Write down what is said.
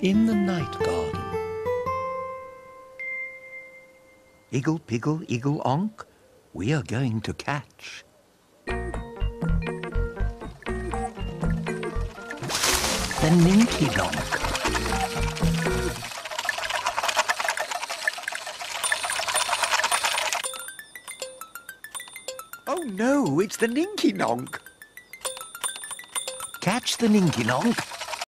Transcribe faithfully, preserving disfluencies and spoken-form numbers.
in the night garden. Iggle piggle, iggle onk, we are going to catch. The ninky donk. Oh no, it's the ninky nonk. Catch the ninky nonk.